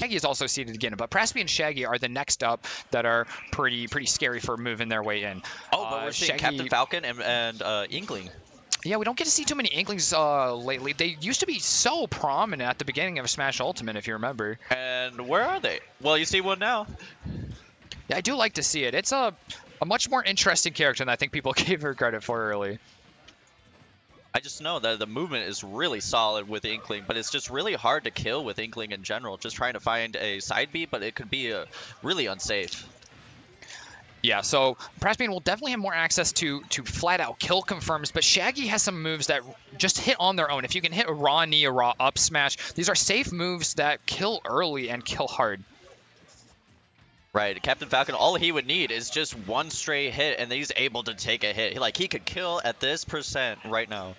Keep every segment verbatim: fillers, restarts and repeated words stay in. Shaggy is also seeded again, but Praspian and Shaggy are the next up that are pretty pretty scary for moving their way in. Oh, but uh, we're seeing Shaggy, Captain Falcon and, and uh, Inkling. Yeah, we don't get to see too many Inklings uh, lately. They used to be so prominent at the beginning of Smash Ultimate, if you remember. And where are they? Well, you see one now. Yeah, I do like to see it. It's a, a much more interesting character than I think people gave her credit for early. I just know that the movement is really solid with Inkling, but it's just really hard to kill with Inkling in general. Just trying to find a side B, but it could be a, really unsafe. Yeah, so Praspian will definitely have more access to to flat-out kill confirms, but Shaggy has some moves that just hit on their own. If you can hit a raw knee, a raw up smash, these are safe moves that kill early and kill hard. Right, Captain Falcon, all he would need is just one stray hit, and he's able to take a hit. Like, he could kill at this percent right now.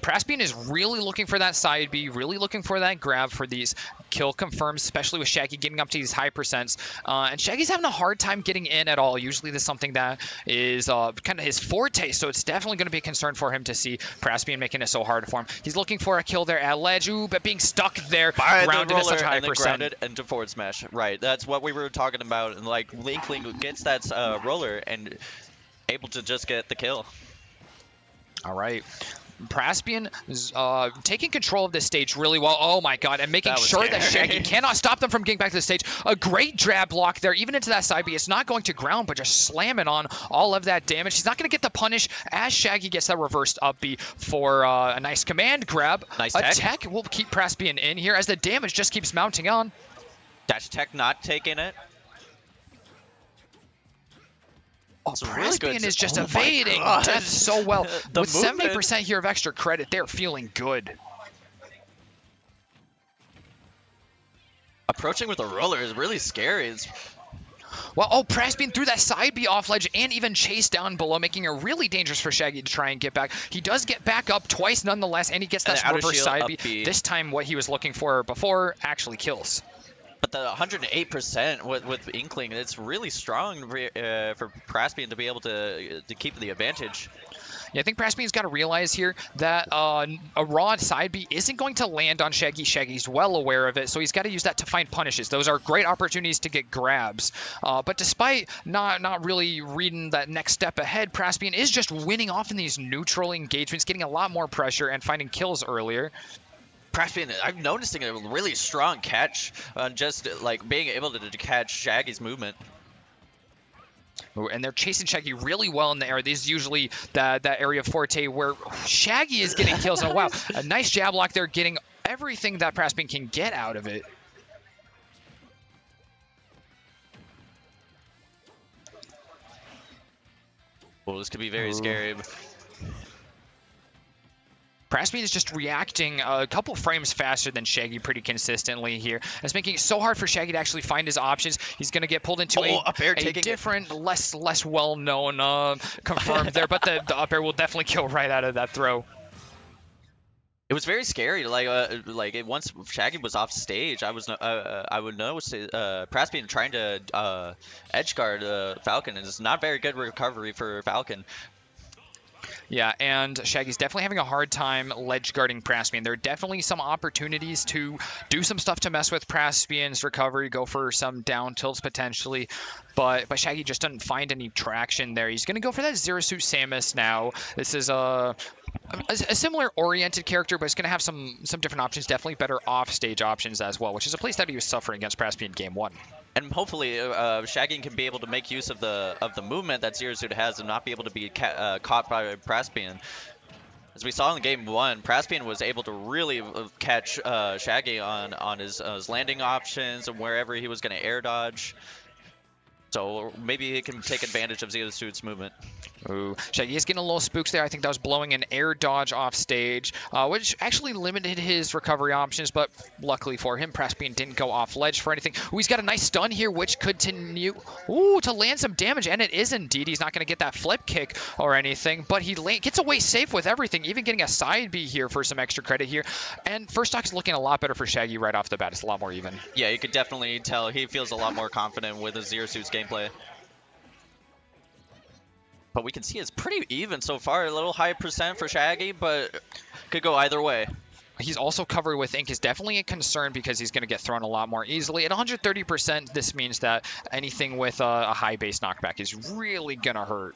Praspian is really looking for that side B, really looking for that grab for these kill confirms, especially with Shaggy getting up to these high percents. Uh, and Shaggy's having a hard time getting in at all. Usually this is something that is uh, kind of his forte, so it's definitely going to be a concern for him to see Praspian making it so hard for him. He's looking for a kill there at ledge, ooh, but being stuck there, by grounded at such high and percent. Grounded into forward smash, right, that's what we were talking talking about, and like Inkling gets that uh, roller and able to just get the kill. All right, Praspian is uh, taking control of this stage really well. Oh my god, and making that sure scary. that Shaggy cannot stop them from getting back to the stage. A great jab block there, even into that side B. It's not going to ground, but just slamming on all of that damage. He's not going to get the punish as Shaggy gets that reversed up B for uh, a nice command grab. Nice tech. A tech will keep Praspian in here as the damage just keeps mounting on. Dash tech not taking it. Oh, Praspian is just evading death so well. With seventy percent here of extra credit, they're feeling good. Approaching with a roller is really scary. It's... Well, oh, Praspian threw that side B off ledge and even chased down below, making it really dangerous for Shaggy to try and get back. He does get back up twice nonetheless, and he gets that reverse side B. B. This time, what he was looking for before actually kills. But the one hundred eight percent with, with Inkling, it's really strong uh, for Praspian to be able to, to keep the advantage. Yeah, I think Praspian's got to realize here that uh, a raw side B isn't going to land on Shaggy. Shaggy's well aware of it, so he's got to use that to find punishes. Those are great opportunities to get grabs. Uh, but despite not, not really reading that next step ahead, Praspian is just winning off in these neutral engagements, getting a lot more pressure and finding kills earlier. Praspian, I'm noticing a really strong catch on just like being able to, to catch Shaggy's movement. Ooh, and they're chasing Shaggy really well in the air. This is usually that that area of forte where Shaggy is getting kills. And wow, a nice jab block there, getting everything that Praspian can get out of it. Well, this could be very Ooh. scary. Praspian is just reacting a couple frames faster than Shaggy pretty consistently here. It's making it so hard for Shaggy to actually find his options. He's going to get pulled into oh, a, a different, it. less less well-known uh, confirmed there, but the, the up air will definitely kill right out of that throw. It was very scary. Like uh, like it, once Shaggy was off stage, I was uh, I would notice uh, Praspian trying to uh, edge guard uh, Falcon, and it's not very good recovery for Falcon. Yeah, and Shaggy's definitely having a hard time ledge guarding Praspian. There are definitely some opportunities to do some stuff to mess with Praspian's recovery, go for some down tilts potentially, but, but Shaggy just doesn't find any traction there. He's going to go for that Zero Suit Samus now. This is a, a, a similar oriented character, but it's going to have some, some different options, definitely better off-stage options as well, which is a place that he was suffering against Praspian in Game one. And hopefully uh, Shaggy can be able to make use of the of the movement that Zero Suit has and not be able to be ca uh, caught by Praspian. As we saw in game one, Praspian was able to really catch uh, Shaggy on, on his, uh, his landing options and wherever he was going to air dodge. So maybe he can take advantage of Zero Suit's movement. Ooh, Shaggy is getting a little spooks there. I think that was blowing an air dodge off stage, uh, which actually limited his recovery options, but luckily for him, Praspian didn't go off ledge for anything. Ooh, he's got a nice stun here, which could continue ooh, to land some damage, and it is indeed. He's not going to get that flip kick or anything, but he gets away safe with everything, even getting a side B here for some extra credit here. And first stock is looking a lot better for Shaggy right off the bat. It's a lot more even. Yeah, you could definitely tell he feels a lot more confident with a Zero Suit's game. Play. But we can see it's pretty even so far. A little high percent for Shaggy, but could go either way. He's also covered with ink is definitely a concern because he's going to get thrown a lot more easily. At one hundred thirty percent, this means that anything with a, a high base knockback is really going to hurt.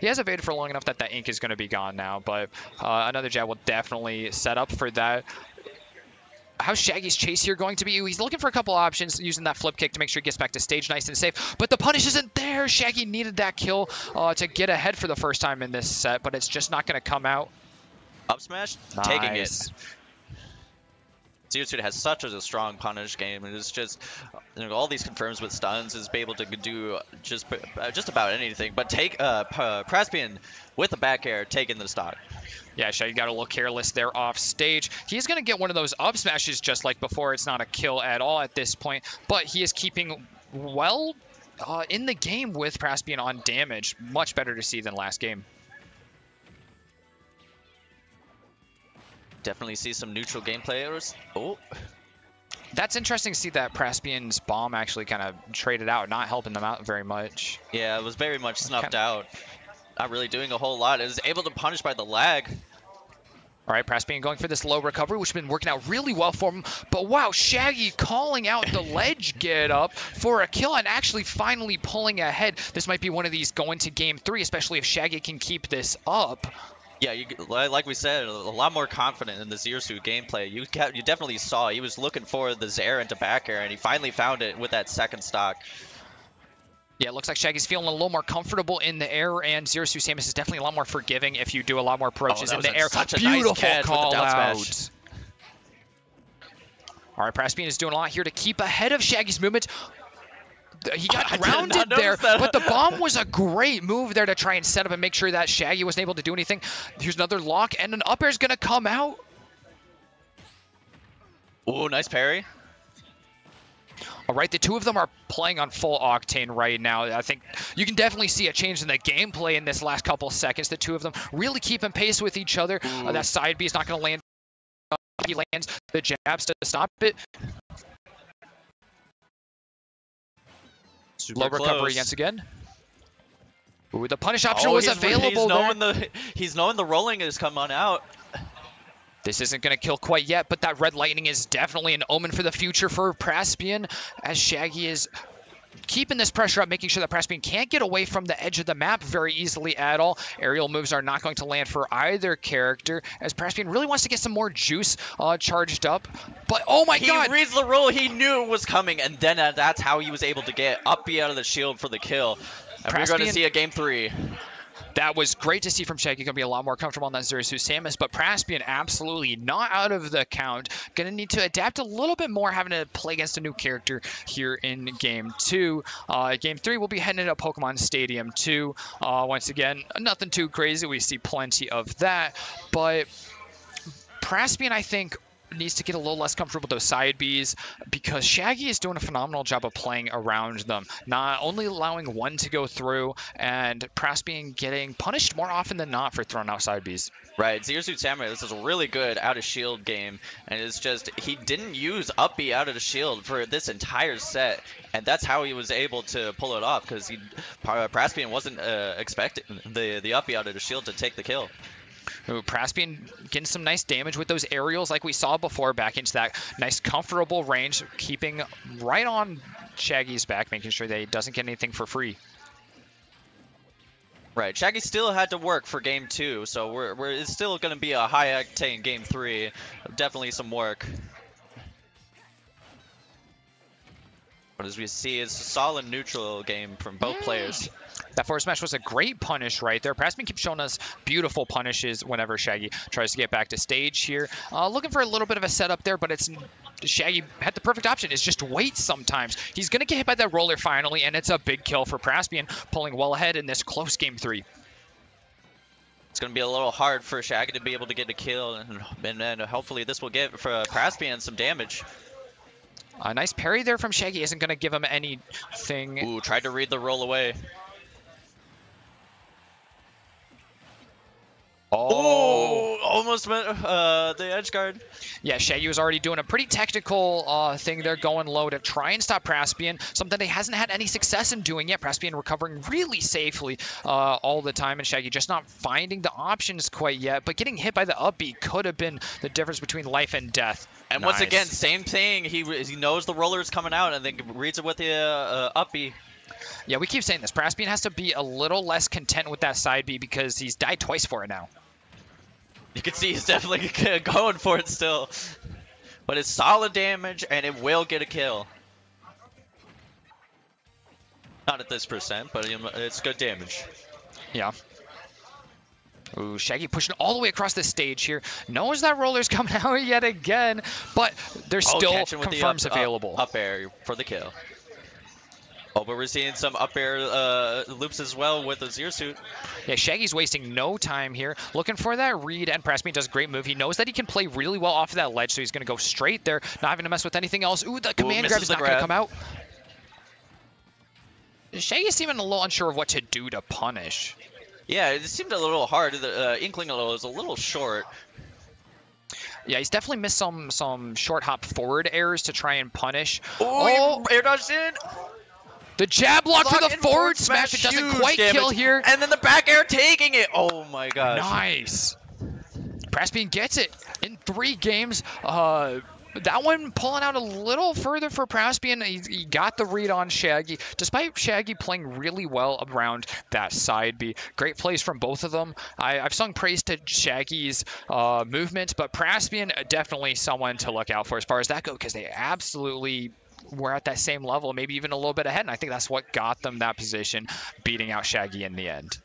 He has evaded for long enough that that ink is going to be gone now, but uh, another jab will definitely set up for that. How's Shaggy's chase here going to be? He's looking for a couple options, using that flip kick to make sure he gets back to stage nice and safe. But the punish isn't there! Shaggy needed that kill uh, to get ahead for the first time in this set, but it's just not going to come out. Up smash? Nice. Taking it. Zero Suit has such a strong punish game, and it's just, you know, all these confirms with stuns is able to do just just about anything. But take uh, Praspian with the back air, taking the stock. Yeah, Shaggy got a little careless there off stage. He's going to get one of those up smashes just like before. It's not a kill at all at this point, but he is keeping well uh, in the game with Praspian on damage. Much better to see than last game. Definitely see some neutral gameplay. Oh, that's interesting to see that Praspian's bomb actually kind of traded out, not helping them out very much. Yeah, it was very much snuffed kinda... out. Not really doing a whole lot. It was able to punish by the lag. All right, Praspian going for this low recovery, which has been working out really well for him. But wow, Shaggy calling out the ledge get up for a kill and actually finally pulling ahead. This might be one of these going to game three, especially if Shaggy can keep this up. Yeah, you, like we said, a lot more confident in the Zero Suit gameplay. You you definitely saw he was looking for the Zare into back air, and he finally found it with that second stock. Yeah, it looks like Shaggy's feeling a little more comfortable in the air, and Zero Suit Samus is definitely a lot more forgiving if you do a lot more approaches oh, in the air. Such a beautiful nice catch call with the down smash. All right, Praspian is doing a lot here to keep ahead of Shaggy's movement. He got oh, grounded there, that. But the bomb was a great move there to try and set up and make sure that Shaggy wasn't able to do anything. Here's another lock, and an up air is going to come out. Oh, nice parry. All right, the two of them are playing on full octane right now. I think you can definitely see a change in the gameplay in this last couple seconds. The two of them really keeping pace with each other. Uh, that side B is not going to land. He lands the jabs to stop it. Super Low close. recovery once again. Ooh, the punish option oh, was he's, available he's knowing there. The, he's knowing the rolling is coming out. This isn't going to kill quite yet, but that red lightning is definitely an omen for the future for Praspian, as Shaggy is keeping this pressure up, making sure that Praspian can't get away from the edge of the map very easily at all. Aerial moves are not going to land for either character, as Praspian really wants to get some more juice uh, charged up. But oh my he god! He reads the roll he knew was coming, and then uh, that's how he was able to get up B out of the shield for the kill. And Praspian, we're going to see a game three. That was great to see from Shaggy. Going to be a lot more comfortable on that Zero Suit Samus, but Praspian absolutely not out of the count. Going to need to adapt a little bit more, having to play against a new character here in Game two. Uh, game three, we'll be heading to Pokemon Stadium two. Uh, once again, nothing too crazy. We see plenty of that, but Praspian, I think, needs to get a little less comfortable with those side Bs because Shaggy is doing a phenomenal job of playing around them, not only allowing one to go through, and Praspian getting punished more often than not for throwing out side Bs. Right, Zero Suit Samurai, this is a really good out of shield game, and it's just he didn't use up B out of the shield for this entire set, and that's how he was able to pull it off because he Praspian wasn't uh, expecting the the up B out of the shield to take the kill. Ooh, Praspian getting some nice damage with those aerials like we saw before, back into that nice comfortable range, keeping right on Shaggy's back, making sure that he doesn't get anything for free. Right, Shaggy still had to work for game two, so we're, we're it's still going to be a high octane game three. Definitely some work. But as we see, it's a solid neutral game from both yeah. players. That forward smash was a great punish right there. Praspian keeps showing us beautiful punishes whenever Shaggy tries to get back to stage here. Uh, looking for a little bit of a setup there, but it's Shaggy had the perfect option. It's just wait sometimes. He's going to get hit by that roller finally, and it's a big kill for Praspian, pulling well ahead in this close game three. It's going to be a little hard for Shaggy to be able to get a kill, and, and, and hopefully this will get for Praspian some damage. A nice parry there from Shaggy isn't going to give him anything. Ooh, tried to read the roll away. Oh, oh, almost went uh, the edge guard. Yeah, Shaggy was already doing a pretty technical uh, thing there, going low to try and stop Praspian, something they hasn't had any success in doing yet. Praspian recovering really safely uh, all the time, and Shaggy just not finding the options quite yet, but getting hit by the upbeat could have been the difference between life and death. And nice. Once again, same thing. He, he knows the roller's coming out and then reads it with the uh, uh, upbeat. Yeah, we keep saying this. Praspian has to be a little less content with that side B because he's died twice for it now. You can see he's definitely going for it still. But it's solid damage, and it will get a kill. Not at this percent, but it's good damage. Yeah. Ooh, Shaggy pushing all the way across the stage here. Knows that roller's coming out yet again, but there's oh, still confirms the up, available. Up, up air for the kill. Oh, but we're seeing some up air uh, loops as well with a Zero Suit. Yeah, Shaggy's wasting no time here. Looking for that read, and Praspian does a great move. He knows that he can play really well off of that ledge, so he's going to go straight there, not having to mess with anything else. Ooh, the command Ooh, grab is not going to come out. Shaggy seeming a little unsure of what to do to punish. Yeah, it seemed a little hard. The uh, Inkling a little is a little short. Yeah, he's definitely missed some some short hop forward airs to try and punish. Ooh, oh, air dodge in. The jab lock, lock for the forward smash. smash. It doesn't quite damage. kill here. And then the back air taking it. Oh my gosh. Nice. Praspian gets it in three games. Uh, that one pulling out a little further for Praspian. He, he got the read on Shaggy, despite Shaggy playing really well around that side B. Great plays from both of them. I, I've sung praise to Shaggy's uh, movements, but Praspian definitely someone to look out for as far as that goes, because they absolutely... we're at that same level, maybe even a little bit ahead, and I think that's what got them that position, beating out Shaggy in the end.